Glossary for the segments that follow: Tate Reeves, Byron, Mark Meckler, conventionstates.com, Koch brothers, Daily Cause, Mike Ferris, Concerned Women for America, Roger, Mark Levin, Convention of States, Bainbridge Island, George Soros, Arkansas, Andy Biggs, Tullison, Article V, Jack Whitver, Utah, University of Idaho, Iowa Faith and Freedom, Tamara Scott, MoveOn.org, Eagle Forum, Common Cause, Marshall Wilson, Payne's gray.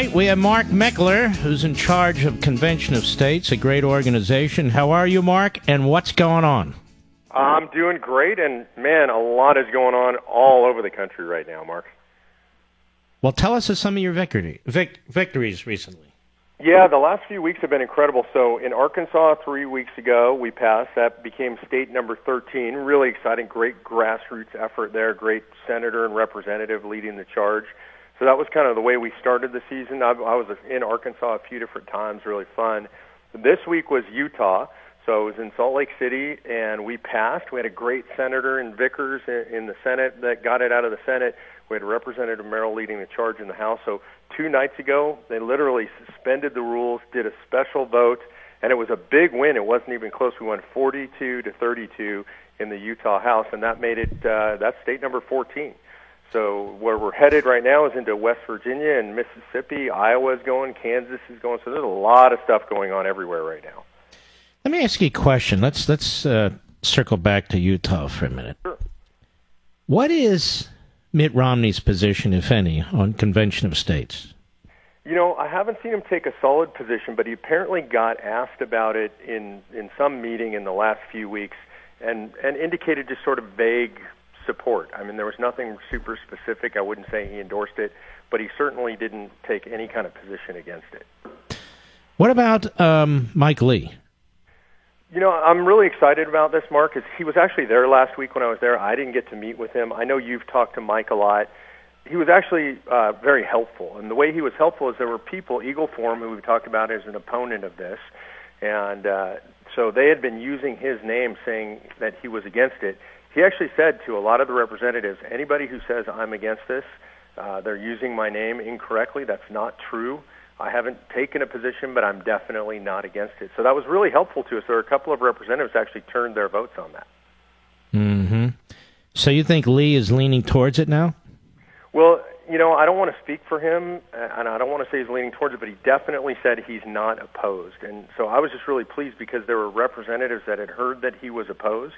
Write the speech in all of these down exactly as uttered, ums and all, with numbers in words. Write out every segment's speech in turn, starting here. right, we have Mark Meckler, who's in charge of Convention of States, a great organization. How are you, Mark, and what's going on? I'm doing great, and, man, a lot is going on all over the country right now, Mark. Well, tell us of some of your victory, vic, victories recently. Yeah, the last few weeks have been incredible. So in Arkansas, three weeks ago, we passed. That became state number thirteen. Really exciting, great grassroots effort there, great senator and representative leading the charge. So that was kind of the way we started the season. I, I was in Arkansas a few different times, really fun. This week was Utah. So I was in Salt Lake City, and we passed. We had a great senator and Vickers in the Senate that got it out of the Senate. We had Representative Merrill leading the charge in the House. So two nights ago, they literally suspended the rules, did a special vote, and it was a big win. It wasn't even close. We won forty-two to thirty-two in the Utah House, and that made it uh, that's state number fourteen. So where we're headed right now is into West Virginia and Mississippi. Iowa is going. Kansas is going. So there's a lot of stuff going on everywhere right now. Let me ask you a question. Let's let's uh, circle back to Utah for a minute. Sure. What is Mitt Romney's position, if any, on Convention of States? You know, I haven't seen him take a solid position, but he apparently got asked about it in, in some meeting in the last few weeks and, and indicated just sort of vague support. I mean, there was nothing super specific. I wouldn't say he endorsed it, but he certainly didn't take any kind of position against it. What about um, Mike Lee? You know, I'm really excited about this, Mark. He was actually there last week when I was there. I didn't get to meet with him. I know you've talked to Mike a lot. He was actually uh, very helpful. And the way he was helpful is there were people, Eagle Forum, who we talked about as an opponent of this. And uh, so they had been using his name, saying that he was against it. He actually said to a lot of the representatives, anybody who says I'm against this, uh, they're using my name incorrectly. That's not true. I haven't taken a position, but I'm definitely not against it. So that was really helpful to us. There were a couple of representatives that actually turned their votes on that. Mm-hmm. So you think Lee is leaning towards it now? Well, you know, I don't want to speak for him, and I don't want to say he's leaning towards it, but he definitely said he's not opposed. And so I was just really pleased because there were representatives that had heard that he was opposed.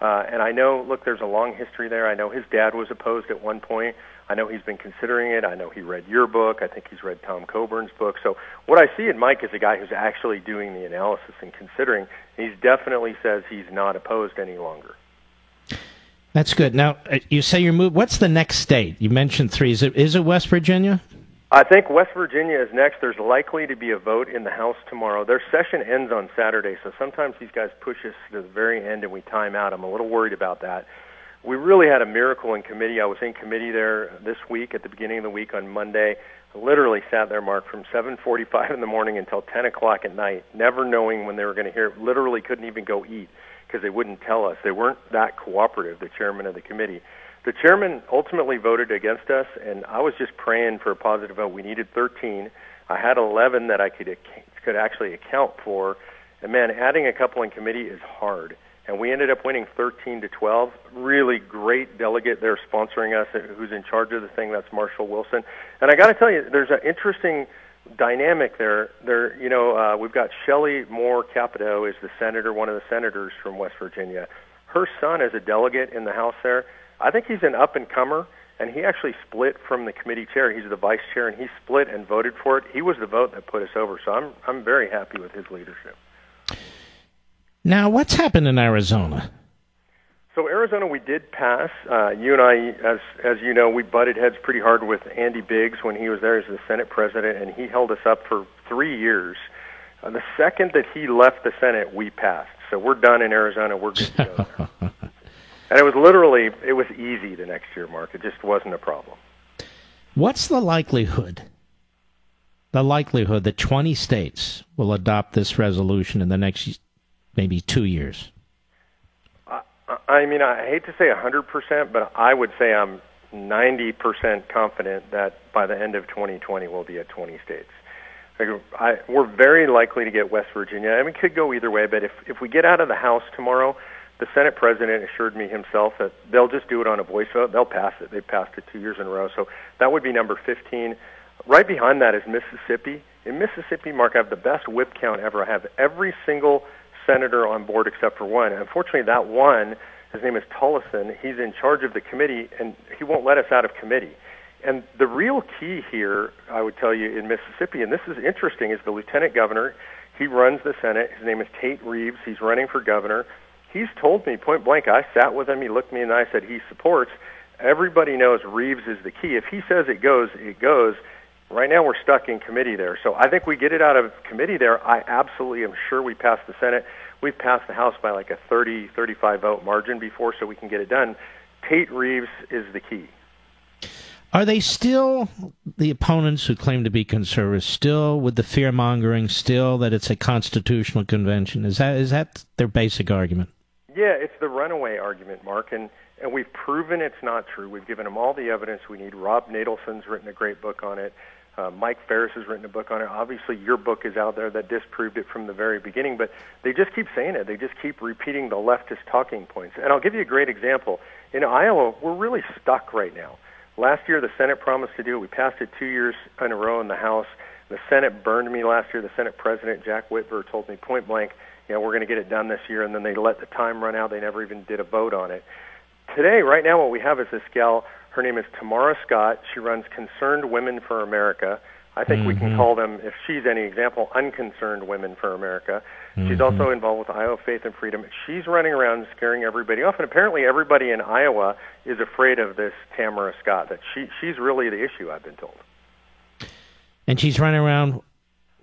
Uh, and I know, look, there's a long history there. I know his dad was opposed at one point. I know he's been considering it. I know he read your book. I think he's read Tom Coburn's book. So what I see in Mike is a guy who's actually doing the analysis and considering. He definitely says he's not opposed any longer. That's good. Now, you say you're moved. What's the next state? You mentioned three. Is it, is it West Virginia? I think West Virginia is next. There's likely to be a vote in the House tomorrow. Their session ends on Saturday, so sometimes these guys push us to the very end and we time out. I'm a little worried about that. We really had a miracle in committee. I was in committee there this week at the beginning of the week on Monday. I literally sat there, Mark, from seven forty-five in the morning until ten o'clock at night, never knowing when they were going to hear it. Literally couldn't even go eat because they wouldn't tell us. They weren't that cooperative, the chairman of the committee. The chairman ultimately voted against us, and I was just praying for a positive vote. We needed thirteen. I had eleven that I could could actually account for. And, man, adding a couple in committee is hard. And we ended up winning thirteen to twelve. Really great delegate there sponsoring us who's in charge of the thing. That's Marshall Wilson. And I got to tell you, there's an interesting dynamic there. There, you know, uh, we've got Shelley Moore Capito is the senator, one of the senators from West Virginia. Her son is a delegate in the House there. I think he's an up-and-comer, and he actually split from the committee chair. He's the vice chair, and he split and voted for it. He was the vote that put us over, so I'm I'm very happy with his leadership. Now, what's happened in Arizona? So Arizona, we did pass. Uh, you and I, as as you know, we butted heads pretty hard with Andy Biggs when he was there as the Senate president, and he held us up for three years. Uh, the second that he left the Senate, we passed. So we're done in Arizona. We're good to go there. And it was literally, it was easy the next year, Mark. It just wasn't a problem. What's the likelihood, the likelihood that twenty states will adopt this resolution in the next maybe two years? I, I mean, I hate to say one hundred percent, but I would say I'm ninety percent confident that by the end of twenty twenty we'll be at twenty states. I, we're very likely to get West Virginia. I mean, it could go either way, but if, if we get out of the House tomorrow, the Senate president assured me himself that they'll just do it on a voice vote. They'll pass it. They've passed it two years in a row. So that would be number fifteen. Right behind that is Mississippi. In Mississippi, Mark, I have the best whip count ever. I have every single senator on board except for one. And unfortunately, that one, his name is Tullison, he's in charge of the committee, and he won't let us out of committee. And the real key here, I would tell you, in Mississippi, and this is interesting, is the lieutenant governor. He runs the Senate. His name is Tate Reeves. He's running for governor. He's told me point blank, I sat with him, he looked me in the eye, said he supports. Everybody knows Reeves is the key. If he says it goes, it goes. Right now we're stuck in committee there. So I think we get it out of committee there. I absolutely am sure we pass the Senate. We've passed the House by like a thirty, thirty-five vote margin before, so we can get it done. Tate Reeves is the key. Are they still, the opponents who claim to be conservatives, still with the fear-mongering, still that it's a constitutional convention? Is that is that their basic argument? Yeah, it's the runaway argument, Mark, and, and we've proven it's not true. We've given them all the evidence we need. Rob Nadelson's written a great book on it. Uh, Mike Ferris has written a book on it. Obviously, your book is out there that disproved it from the very beginning, but they just keep saying it. They just keep repeating the leftist talking points. And I'll give you a great example. In Iowa, we're really stuck right now. Last year, the Senate promised to do it. We passed it two years in a row in the House. The Senate burned me last year. The Senate President, Jack Whitver, told me point blank, you know, we're going to get it done this year, and then they let the time run out. They never even did a vote on it. Today, right now, what we have is this gal. Her name is Tamara Scott. She runs Concerned Women for America. I think mm-hmm. we can call them, if she's any example, Unconcerned Women for America. Mm-hmm. She's also involved with Iowa Faith and Freedom. She's running around scaring everybody off, and apparently everybody in Iowa is afraid of this Tamara Scott. That she she's really the issue, I've been told. And she's running around.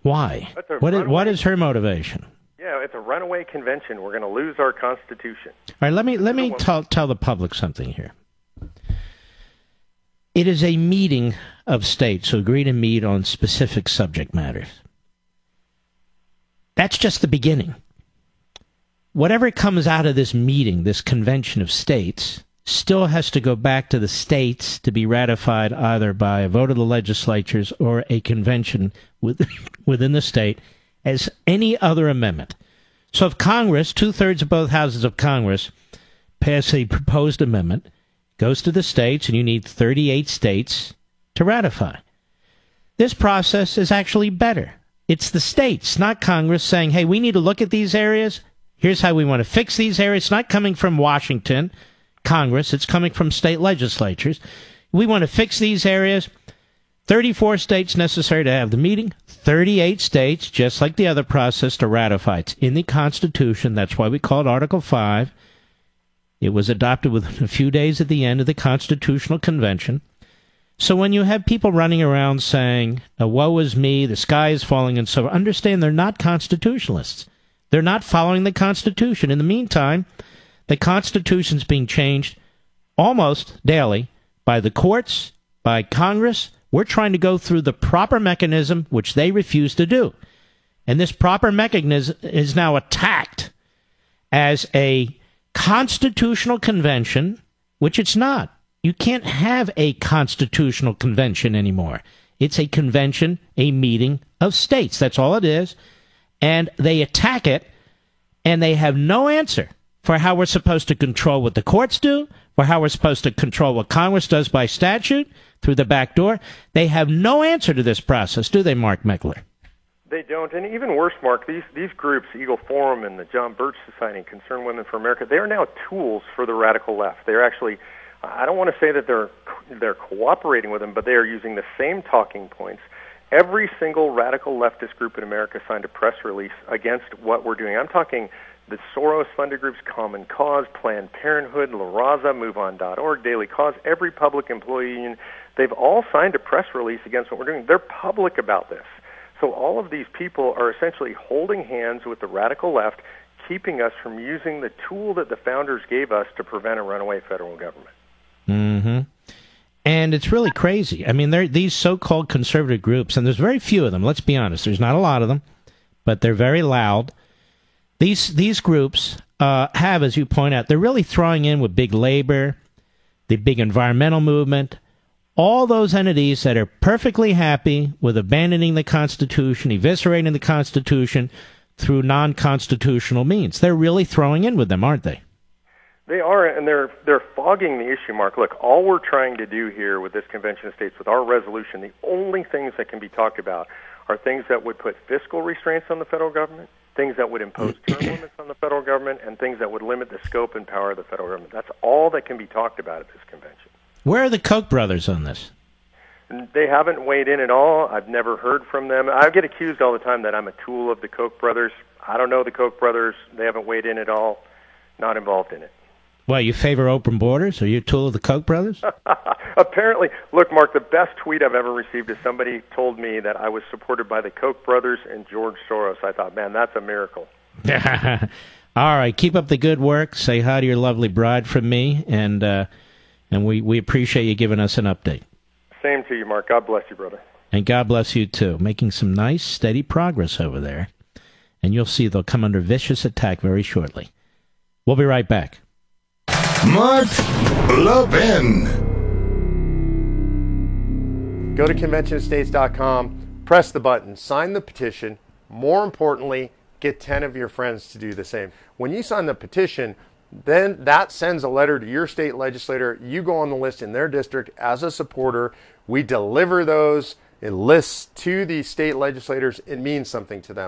Why? What is, what is her motivation? Yeah, it's a runaway convention. We're going to lose our Constitution. All right, let me let me tell tell the public something here. It is a meeting of states who agree to meet on specific subject matters. That's just the beginning. Whatever comes out of this meeting, this convention of states, still has to go back to the states to be ratified either by a vote of the legislatures or a convention within the state as any other amendment. So if Congress, two-thirds of both houses of Congress, pass a proposed amendment, goes to the states, and you need thirty-eight states to ratify. This process is actually better. It's the states, not Congress, saying, hey, we need to look at these areas. Here's how we want to fix these areas. It's not coming from Washington, Congress. It's coming from state legislatures. We want to fix these areas. thirty-four states necessary to have the meeting. thirty-eight states, just like the other process, to ratify. It's in the Constitution. That's why we call it Article five. It was adopted within a few days at the end of the Constitutional Convention. So when you have people running around saying, oh, woe is me, the sky is falling, and so on, understand they're not constitutionalists. They're not following the Constitution. In the meantime, the Constitution's being changed almost daily by the courts, by Congress. We're trying to go through the proper mechanism, which they refuse to do. And this proper mechanism is now attacked as a constitutional convention, which it's not. You can't have a constitutional convention anymore. It's a convention, a meeting of states. That's all it is. And they attack it, and they have no answer for how we're supposed to control what the courts do, for how we're supposed to control what Congress does by statute through the back door. They have no answer to this process, do they, Mark Meckler? They don't, and even worse, Mark, these these groups, Eagle Forum and the John Birch Society and Concerned Women for America, they are now tools for the radical left. They're actually, I don't want to say that they're they're cooperating with them, but they are using the same talking points. Every single radical leftist group in America signed a press release against what we're doing. I'm talking the Soros-funded groups, Common Cause, Planned Parenthood, La Raza, MoveOn dot org, Daily Cause, every public employee union. They've all signed a press release against what we're doing. They're public about this. So all of these people are essentially holding hands with the radical left, keeping us from using the tool that the founders gave us to prevent a runaway federal government. Mm-hmm. And it's really crazy. I mean, they're these so-called conservative groups, and there's very few of them, let's be honest. There's not a lot of them, but they're very loud. These, these groups uh, have, as you point out, they're really throwing in with big labor, the big environmental movement, all those entities that are perfectly happy with abandoning the Constitution, eviscerating the Constitution through non-constitutional means. They're really throwing in with them, aren't they? They are, and they're they're fogging the issue, Mark. Look, all we're trying to do here with this Convention of States, with our resolution, the only things that can be talked about are things that would put fiscal restraints on the federal government, things that would impose term limits on the federal government, and things that would limit the scope and power of the federal government. That's all that can be talked about at this convention. Where are the Koch brothers on this? They haven't weighed in at all. I've never heard from them. I get accused all the time that I'm a tool of the Koch brothers. I don't know the Koch brothers. They haven't weighed in at all. Not involved in it. Well, you favor open borders? Are you a tool of the Koch brothers? Apparently. Look, Mark, the best tweet I've ever received is somebody told me that I was supported by the Koch brothers and George Soros. I thought, man, that's a miracle. All right. Keep up the good work. Say hi to your lovely bride from me, and uh, and we, we appreciate you giving us an update. Same to you, Mark. God bless you, brother. And God bless you, too. Making some nice, steady progress over there. And you'll see they'll come under vicious attack very shortly. We'll be right back. Mark Levin. Go to convention states dot com, press the button, sign the petition. More importantly, get ten of your friends to do the same. When you sign the petition, then that sends a letter to your state legislator. You go on the list in their district as a supporter. We deliver those lists to the state legislators. It means something to them.